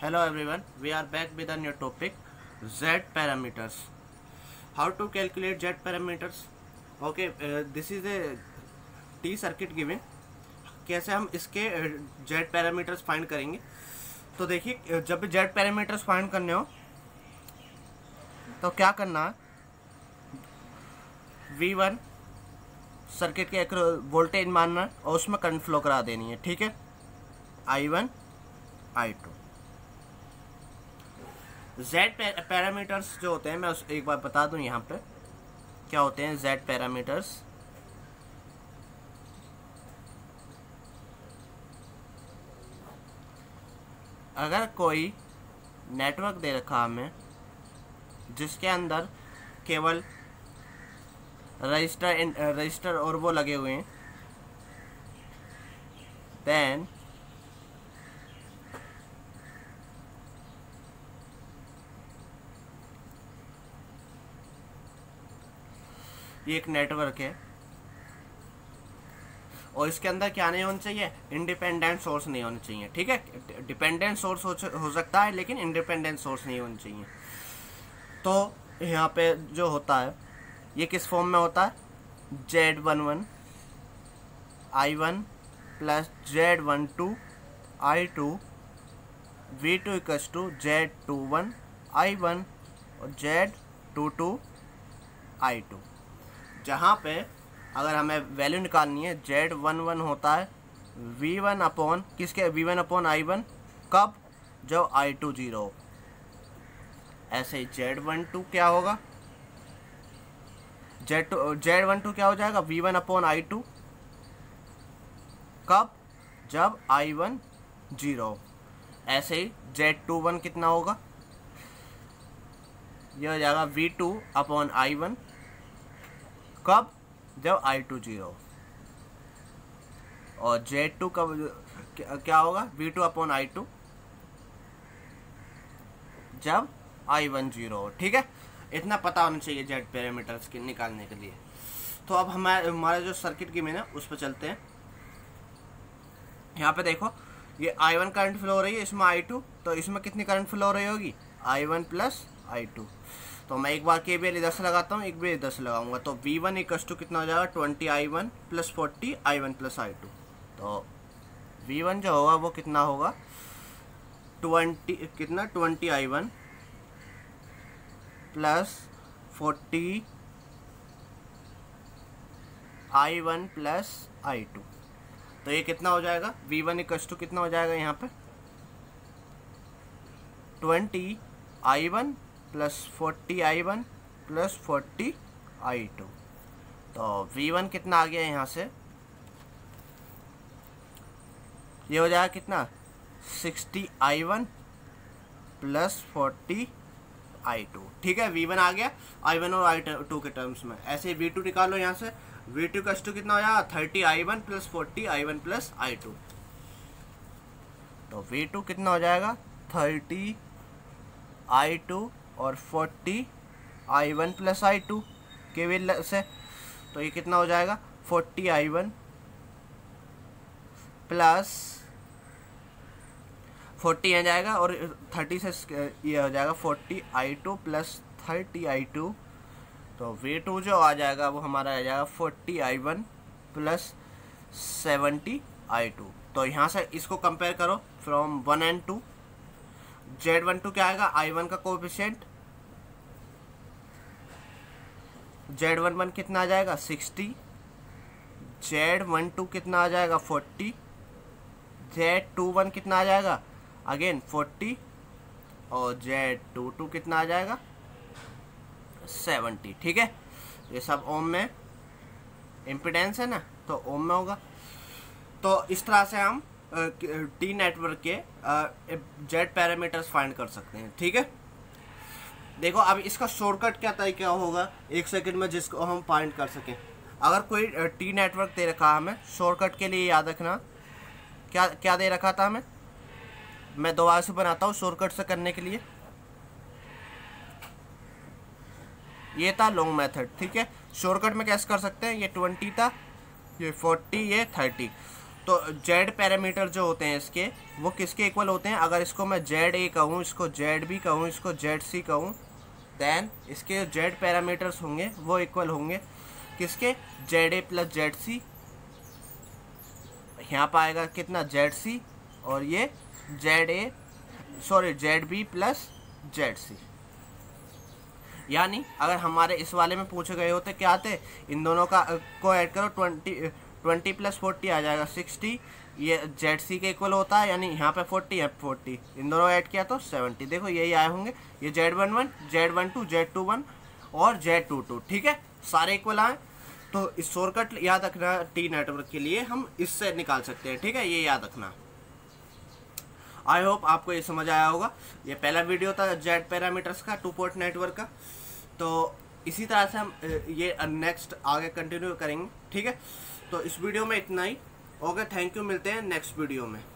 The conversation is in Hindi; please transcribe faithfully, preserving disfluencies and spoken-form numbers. Hello everyone, we are back with a new topic, Z-parameters. How to calculate Z-parameters? Okay, uh, this is a T circuit given. कैसे हम इसके Z-parameters find करेंगे? तो देखिए, जब Z-parameters find करने हो, तो क्या करना है? V one सर्किट के एक वोल्टेज मानना है और उसमें करंट फ्लो करा देनी है, ठीक है? I one, I two. Z parameters जो होते हैं, मैं उस एक बार बता दूं यहाँ पे क्या होते हैं Z पैरामीटर्स। अगर कोई नेटवर्क दे रखा हमें जिसके अंदर केवल रजिस्टर रजिस्टर और वो लगे हुए हैं, देन ये एक नेटवर्क है और इसके अंदर क्या नहीं होना चाहिए, इंडिपेंडेंट सोर्स नहीं होने चाहिए, ठीक है? डिपेंडेंट सोर्स हो सकता है लेकिन इंडिपेंडेंट सोर्स नहीं होने चाहिए। तो यहाँ पे जो होता है ये किस फॉर्म में होता है? Z one one I one plus Z one two I two V two equals to Z two one I one और Z two two I two। जहाँ पे अगर हमें वैल्यू निकालनी है, Z one one होता है V one अपॉन किसके V one upon I one, कब? जब I two जीरो हो। ऐसे ही Z one two क्या होगा, Z one two क्या हो जाएगा V one upon I two, कब? जब I one जीरो हो। ऐसे ही Z two one कितना होगा, यह हो जाएगा V two upon I one, कब? जब I two जीरो। और Z two कब क्या होगा? V two upon I two, जब I one जीरो, ठीक है? इतना पता होना चाहिए Z पैरामीटर्स के निकालने के लिए। तो अब हमारे हमारे जो सर्किट की मैंने उस पर चलते हैं। यहाँ पे देखो, ये I one करंट फ्लो हो रही है, इसमें I two, तो इसमें कितनी करंट फ्लो हो रही होगी? I one plus I two। तो मैं एक बार के बी एल दस लगाता हूँ, एक बी एल दस लगाऊंगा, तो वी वन इक्वस टू कितना हो जाएगा? Twenty I one plus forty I one plus I two. तो वी वन जो होगा वो कितना होगा? ट्वेंटी कितना twenty I one plus forty I one plus I two. तो ये कितना हो जाएगा? वी वन इक्वस टू कितना हो जाएगा यहाँ पे? Twenty I one plus forty I one plus forty I two. तो वी वन कितना आ गया यहाँ से? ये हो जाएगा कितना? Sixty I one plus forty I two, ठीक है? वी वन आ गया आई वन और आई टू के टर्म्स में। ऐसे वी टू निकालो यहाँ से, वी टू का टू कितना हो जाएगा? Thirty I one plus forty I one plus I two. तो वी टू कितना हो जाएगा? थर्टी आई टू और forty I one plus I two के वी से। तो ये कितना हो जाएगा? Forty I one plus forty आ जाएगा और थर्टी से ये हो जाएगा forty I two plus thirty I two। तो V two जो आ जाएगा वो हमारा आ जाएगा forty I one plus seventy I two। तो यहाँ से इसको कंपेयर करो from one and two. Z one two क्या आएगा? I one का कोएफिशिएंट। Z one one कितना आ जाएगा? सिक्सटी। Z one two कितना आ जाएगा? फोर्टी। Z two one कितना आ जाएगा? Again forty. और Z two two कितना आ जाएगा? सेवेंटी, ठीक है? ये सब ओम में इम्पीडेंस है ना, तो ओम में होगा। तो इस तरह से हम टी नेटवर्क के जेड पैरामीटर्स फाइंड कर सकते हैं, ठीक है? देखो अब इसका शॉर्टकट क्या तरीका होगा एक सेकंड में जिसको हम फाइंड कर सकें। अगर कोई टी नेटवर्क दे रखा है हमें, शॉर्टकट के लिए याद रखना क्या क्या दे रखा था हमें, मैं दोबारा से बनाता हूँ शॉर्टकट से करने के लिए। ये था लॉन्ग मेथड, ठीक है? शॉर्टकट में कैसे कर सकते हैं? ये ट्वेंटी था, ये फोर्टी, ये थर्टी। तो जेड पैरामीटर जो होते हैं इसके वो किसके इक्वल होते हैं, अगर इसको मैं जेड ए कहूँ, इसको जेड बी कहूँ, इसको जेड सी कहूँ, दैन इसके जेड पैरामीटर्स होंगे वो इक्वल होंगे किसके, Z A plus Z C. यहाँ पर आएगा कितना जेड सी और ये Z A sorry Z B plus Z C. यानी अगर हमारे इस वाले में पूछे गए होते क्या आते, इन दोनों का को ऐड करो ट्वेंटी ट्वेंटी प्लस फोर्टी आ जाएगा सिक्सटी, ये जेड सी के इक्वल होता है यानी यहाँ पे फोर्टी है फोर्टी, इन दोनों ऐड किया तो सेवेंटी। देखो यही आए होंगे, ये Z one one Z one two Z two one और जेड टू टू, ठीक है सारे इक्वल आए। तो इस शॉर्टकट याद रखना टी नेटवर्क के लिए हम इससे निकाल सकते हैं, ठीक है ये याद रखना। आई होप आपको ये समझ आया होगा, ये पहला वीडियो था जेड पैरामीटर्स का टू पोर्ट नेटवर्क का। तो इसी तरह से हम ये नेक्स्ट आगे कंटिन्यू करेंगे, ठीक है। तो इस वीडियो में इतना ही, ओके थैंक यू, मिलते हैं नेक्स्ट वीडियो में।